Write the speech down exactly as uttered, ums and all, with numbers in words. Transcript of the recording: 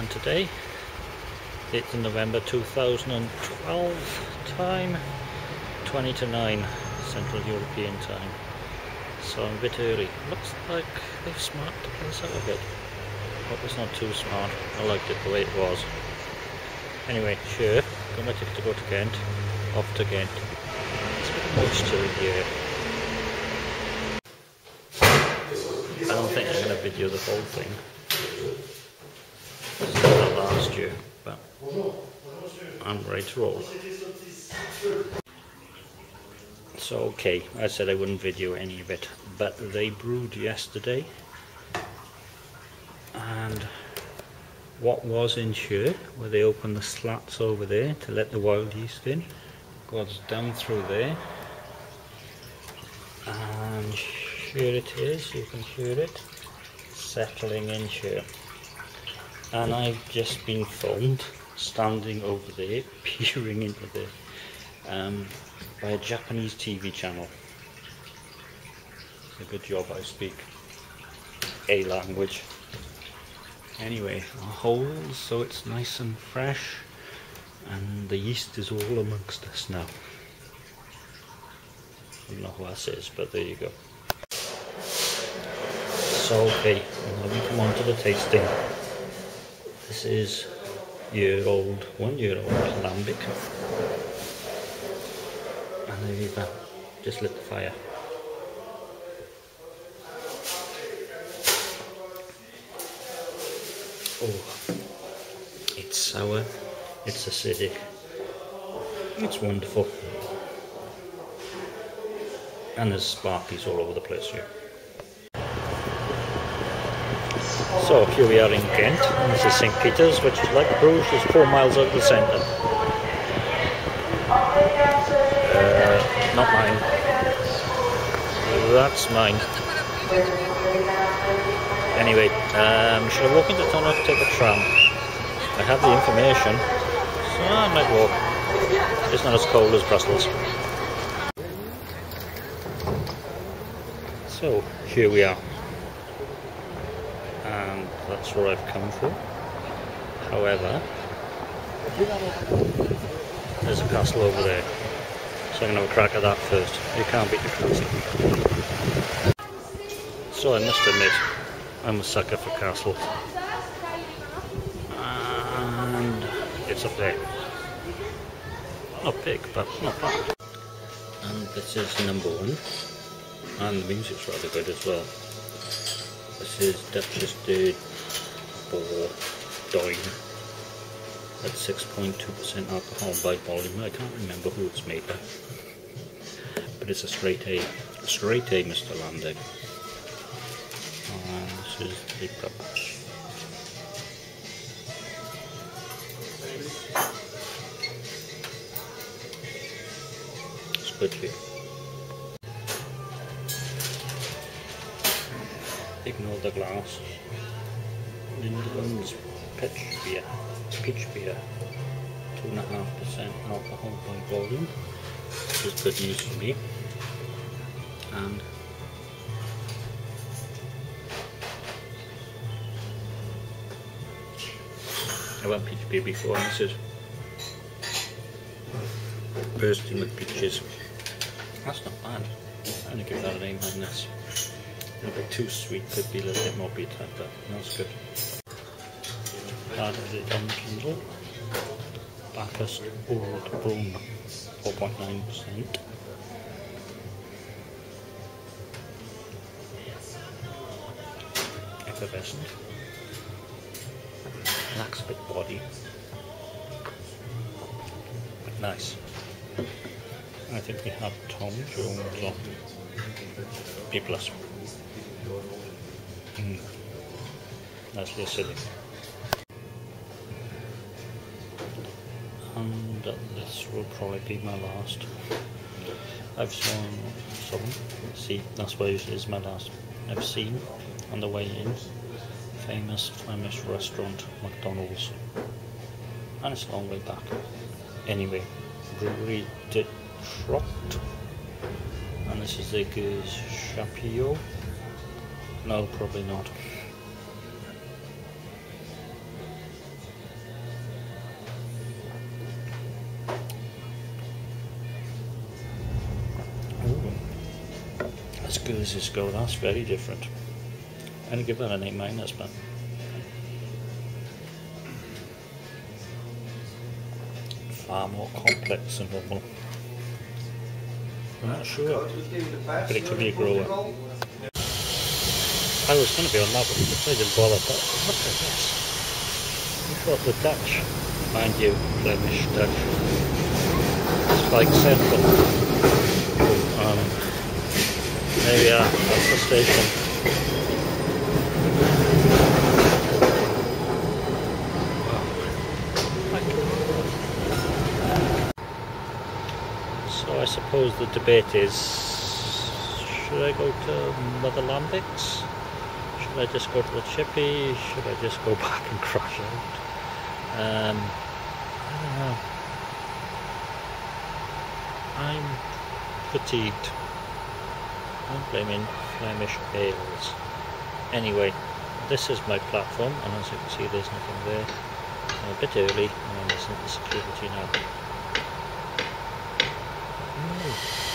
and today it's November two thousand twelve, time twenty to nine Central European time, so I'm a bit early. Looks like they've smarted the place out a bit. Hope it's not too smart. I liked it the way it was. Anyway, sure, going to take to go to Ghent. Off to Ghent. It's a bit moisture in here. I don't think I'm going to video the whole thing. This is not last year, but I'm ready to roll. So okay, I said I wouldn't video any of it, but they brewed yesterday, and what was in Sure, where they opened the slats over there to let the wild yeast in, got down through there, and here it is, you can hear it, settling in here. And I've just been filmed, standing over there, peering into there, um, by a Japanese T V channel. It's a good job I speak a language. Anyway, our holes, so it's nice and fresh, and the yeast is all amongst us now. I don't know who else is, but there you go. Okay, now we come on to the tasting. This is year old, one year old lambic, and they've uh, just lit the fire. Oh, it's sour, it's acidic, it's wonderful, and there's sparkies all over the place here. So here we are in Ghent, and this is St Peter's, which is like Bruges, is four miles out of the centre. Uh, not mine. That's mine. Anyway, um, should I walk into town or take a tram? I have the information, so I might walk. It's not as cold as Brussels. So here we are. And that's where I've come from. However, there's a castle over there, so I'm going to have a crack at that first. You can't beat the castle. So I must admit, I'm a sucker for castles. And it's up there. Not big, but not bad. And this is number one. And the music's rather good as well. This is Dutchestered Doin at six point two percent alcohol by volume. I can't remember who it's made by, but it's a straight A, straight A, Mister Lambix. And this is the cup. It's good here. Ignore the glass. Lindland's peach beer, peach beer, two and a half percent alcohol by volume, which is good news for me. And I went peach beer before, and this is bursting with peaches. That's not bad. I'm gonna give that an A minus. A bit too sweet, could be a little bit more bitter, but that's good. That is it on Kindle. Bacchus Oud Bruin, four point nine percent. Effervescent. Lacks a bit body, but nice. I think we have Tom Jones on B plus. Mm. That's real silly. And this will probably be my last. I've seen some. See, that's why it is my last. I've seen on the way in famous Flemish restaurant McDonald's, and it's a long way back. Anyway, brewery did. Trot, and this is the Goose Chapio. No, probably not. That's Goose's goal, that's very different. I'm going to give that an eight minus, but far more complex than normal. I'm not sure, but it could be a grower. I was going to be on that, but I didn't bother, but look at this. You've got the Dutch, mind you, Flemish, Dutch. It's like central. Um, there we are, that's the station. So I suppose the debate is, should I go to Mother Lambix? Should I just go to the chippy? Should I just go back and crash out? Um, I don't know. I'm fatigued. I'm blaming Flemish ales. Anyway, this is my platform, and as you can see, there's nothing there. I'm a bit early, and I'm listening to security now. Mm.